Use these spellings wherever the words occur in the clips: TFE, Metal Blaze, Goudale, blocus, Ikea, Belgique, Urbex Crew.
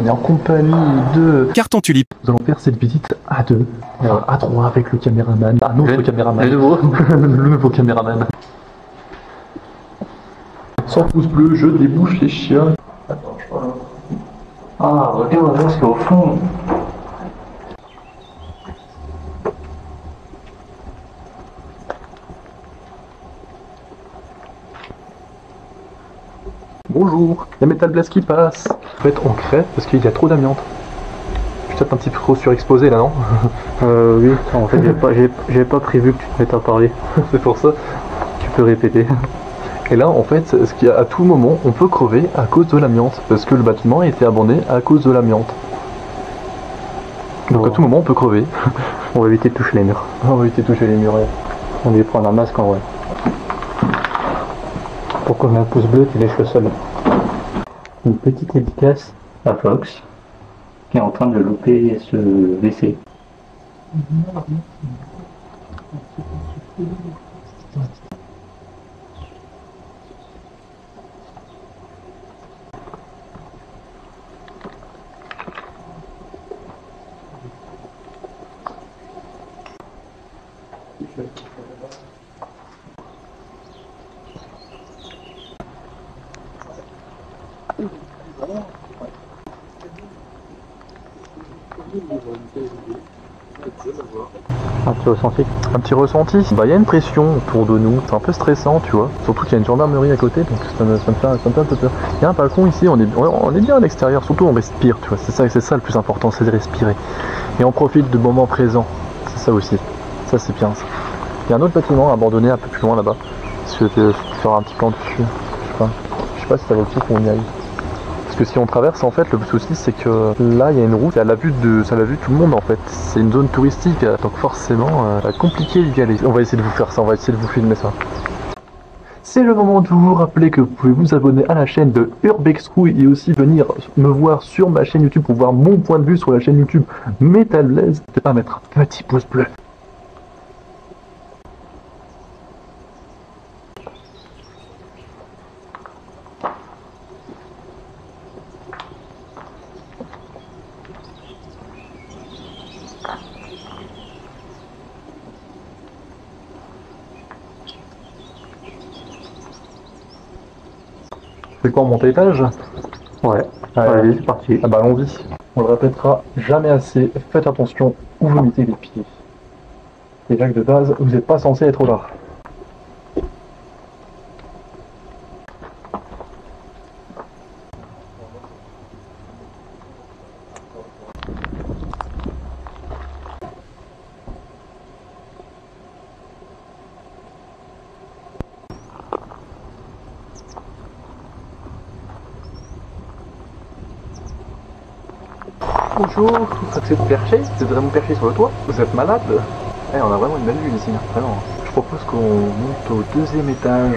on est en compagnie de Carton Tulipe. Nous allons faire cette visite à deux, à trois avec le caméraman, un autre caméraman. Le nouveau caméraman. 100 pouces bleus, je débouche les chiens. Attends, je vois là. Ah, regarde, regarde ce qu'il y a au fond. Bonjour, il y a Metal Blaze qui passe. En fait, on crève parce qu'il y a trop d'amiante. Je suis peut-être un petit peu trop surexposé là, non? Oui, en fait, j'avais pas prévu que tu te mettes à parler. C'est pour ça. Tu peux répéter. Et là, en fait, ce qu'il y a à tout moment, on peut crever à cause de l'amiante. Parce que le bâtiment a été abandonné à cause de l'amiante. Donc à tout moment, on peut crever. On va éviter de toucher les murs. On va éviter de toucher les murs. On va prendre un masque en vrai. Pourquoi un pouce bleu qui lèche le sol. Une petite dédicace à Fox qui est en train de louper ce WC. Un petit ressenti. Un petit ressenti. Bah il y a une pression autour de nous, c'est un peu stressant tu vois. Surtout qu'il y a une gendarmerie à côté donc ça me fait un peu peur. Il y a un balcon ici, on est bien à l'extérieur, surtout on respire tu vois, c'est ça le plus important, c'est de respirer. Et on profite du moment présent, c'est ça aussi. Ça c'est bien ça. Il y a un autre bâtiment abandonné un peu plus loin là-bas. Je vais faire un petit plan dessus, je sais pas si ça vaut le coup qu'on y aille. Que si on traverse en fait le souci c'est que là il y a une route à la vue de tout le monde en fait, c'est une zone touristique donc forcément compliqué d'y aller. On va essayer de vous faire ça, on va essayer de vous filmer ça. C'est le moment de vous rappeler que vous pouvez vous abonner à la chaîne de Urbex Crew et aussi venir me voir sur ma chaîne YouTube pour voir mon point de vue sur la chaîne YouTube Metal Blaze. N'hésitez pas à mettre un petit pouce bleu. C'est quoi, on monte l'étage? Ouais, allez, c'est parti. Ah bah allons-y. On le répétera jamais assez, faites attention où vous mettez les pieds. Déjà que de base, vous n'êtes pas censé être là. Bonjour, vous êtes perché, vous êtes vraiment perché sur le toit, vous êtes malade. Eh, on a vraiment une belle vue ici, vraiment. Je propose qu'on monte au deuxième étage.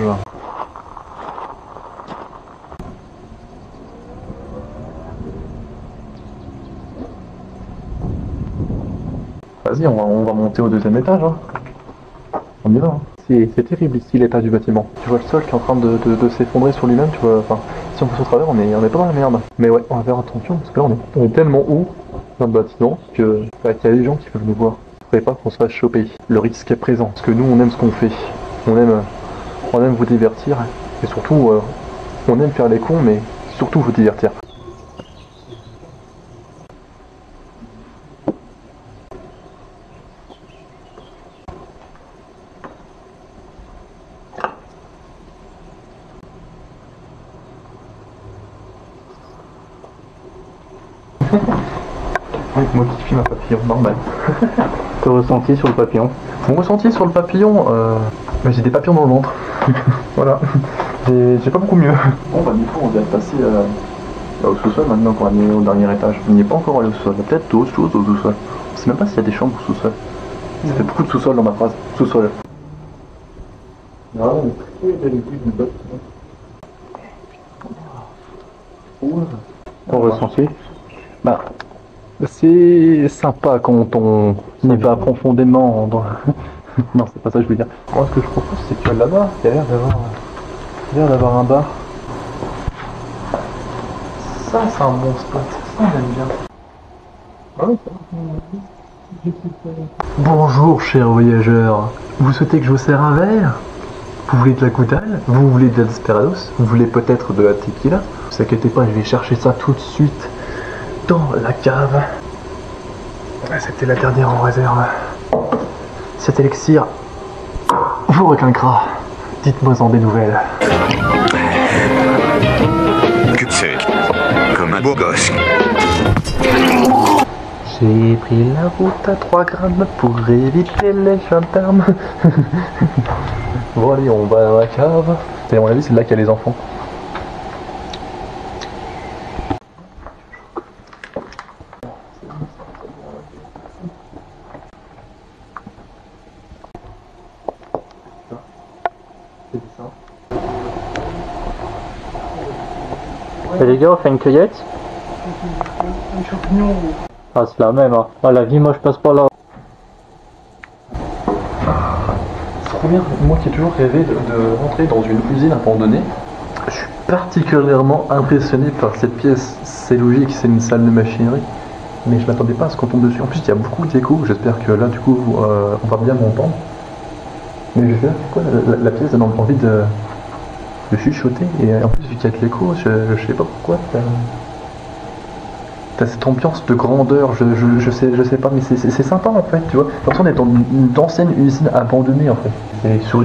Vas-y, on va monter au deuxième étage. Hein. On y va. Hein. C'est terrible ici l'état du bâtiment. Tu vois le sol qui est en train de s'effondrer sur lui-même, tu vois, enfin, si on passe au travers, on est pas dans la merde. Mais ouais, on va faire attention, parce que là on est tellement haut dans le bâtiment que qu'il y a des gens qui peuvent nous voir. Faudrait pas qu'on se fasse choper. Le risque est présent, parce que nous on aime ce qu'on fait. On aime vous divertir, et surtout, on aime faire les cons, mais surtout vous divertir. Moi qui filme un papillon, normal. Ton ressenti sur le papillon? Mon ressenti sur le papillon, j'ai des papillons dans le ventre. Voilà. J'ai pas beaucoup mieux. Bon bah du coup on vient de passer au sous-sol maintenant pour aller au dernier étage. On n'y est pas encore allé au sous-sol, il y a peut-être d'autres choses au sous-sol. Je sais même pas s'il y a des chambres au sous-sol. Ça fait beaucoup de sous-sol dans ma phrase, sous-sol. Non, il y a les plus de bottes. Ton ressenti? Bah, c'est sympa quand on y va profondément dans... Non, c'est pas ça que je veux dire. Moi, ce que je propose, c'est que là-bas, il y a l'air d'avoir un bar. Ça, c'est un bon spot. Ça, j'aime bien. Ouais, ça. Bonjour, chers voyageurs. Vous souhaitez que je vous serre un verre? Vous voulez de la Goudale? Vous voulez de la Desperados? Vous voulez peut-être de la Tequila? Ne vous inquiétez pas, je vais chercher ça tout de suite dans la cave. C'était la dernière en réserve. Cet élixir vous requinquera. Dites-moi-en des nouvelles. Comme un beau gosse. J'ai pris la route à 3 grammes pour éviter les gendarmes. Bon allez, on va dans la cave. Et à mon avis, c'est là qu'il y a les enfants. Et les gars, on fait une cueillette. Ah, c'est la même, hein. Ah, la vie, moi, je passe pas là. C'est trop bien. Moi qui ai toujours rêvé de rentrer dans une usine abandonnée, je suis particulièrement impressionné par cette pièce. C'est logique, c'est une salle de machinerie, mais je m'attendais pas à ce qu'on tombe dessus. En plus, il y a beaucoup d'écho. J'espère que là, du coup, on va bien m'entendre. Mais je sais pas pourquoi la pièce donne envie de chuchoter, et en plus vu qu'il y a de l'écho, je sais pas pourquoi t'as cette ambiance de grandeur, je sais pas, mais c'est sympa en fait, tu vois, parce qu'on est dans une ancienne usine abandonnée en fait.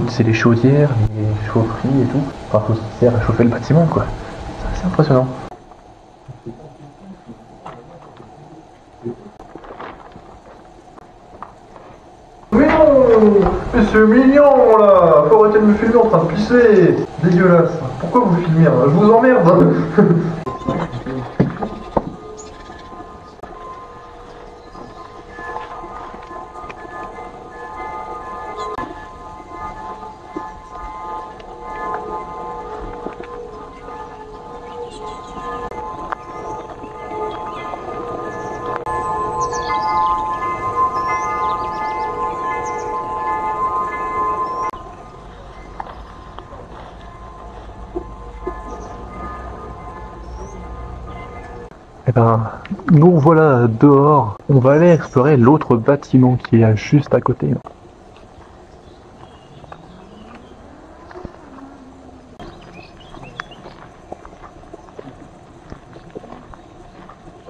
C'est les chaudières, les chaufferies et tout, enfin tout ce qui sert à chauffer le bâtiment quoi, c'est assez impressionnant. Mais c'est mignon là! Faut arrêter de me filmer en train de pisser! Dégueulasse! Pourquoi vous filmez hein? Je vous emmerde hein. Et ben, nous voilà dehors. On va aller explorer l'autre bâtiment qui est juste à côté.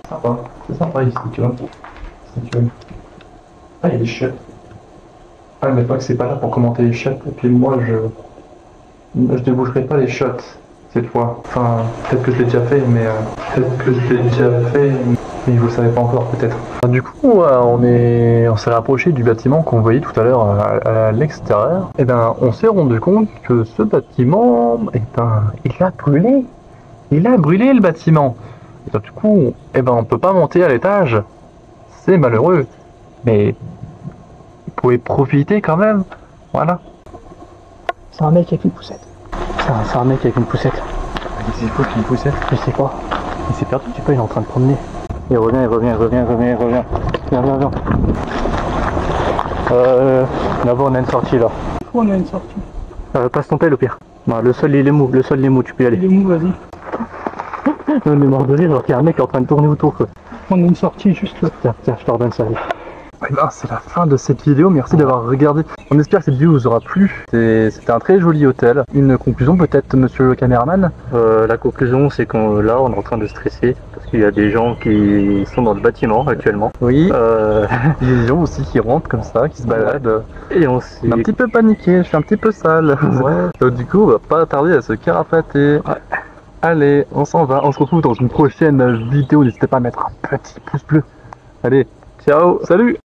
Sympa, c'est sympa ici, tu vois. Ah, il y a des chiottes. Ah, mais pas que c'est pas là pour commenter les chiottes. Et puis moi, je déboucherai pas les chiottes. Cette fois. Enfin, peut-être que je l'ai déjà fait, mais... mais vous le savez pas encore, peut-être. Du coup, on s'est rapproché du bâtiment qu'on voyait tout à l'heure à l'extérieur. Et ben, on s'est rendu compte que ce bâtiment... Et ben, il a brûlé. Il a brûlé, le bâtiment. Et ben, du coup, et ben, on peut pas monter à l'étage. C'est malheureux. Mais... vous pouvez profiter quand même. Voilà. C'est un mec avec une poussette. C'est un mec avec une poussette. Il faut qu'il y ait une poussette. Je sais pas. Il s'est perdu, tu sais pas, il est en train de promener. Il revient, il revient. Viens. Là-bas on a une sortie là. Où on a une sortie? Passe ton pelle au pire. Non, le sol il est mou, tu peux y aller. Il est mou, vas-y. On est mort de rire, genre qu'il y a un mec qui est en train de tourner autour quoi. On a une sortie juste là. Tiens, je te redonne ça. Eh ben, c'est la fin de cette vidéo, merci d'avoir regardé. On espère que cette vidéo vous aura plu. C'était un très joli hôtel. Une conclusion peut-être, monsieur le caméraman? La conclusion c'est qu'on là on est en train de stresser parce qu'il y a des gens qui sont dans le bâtiment actuellement. Oui. Il y a des gens aussi qui rentrent comme ça, qui se baladent. Et on s'est un petit peu paniqué, je suis un petit peu sale. Ouais. Donc du coup on va pas tarder à se carapater. Ouais. Allez, on s'en va, on se retrouve dans une prochaine vidéo. N'hésitez pas à mettre un petit pouce bleu. Allez, ciao, salut.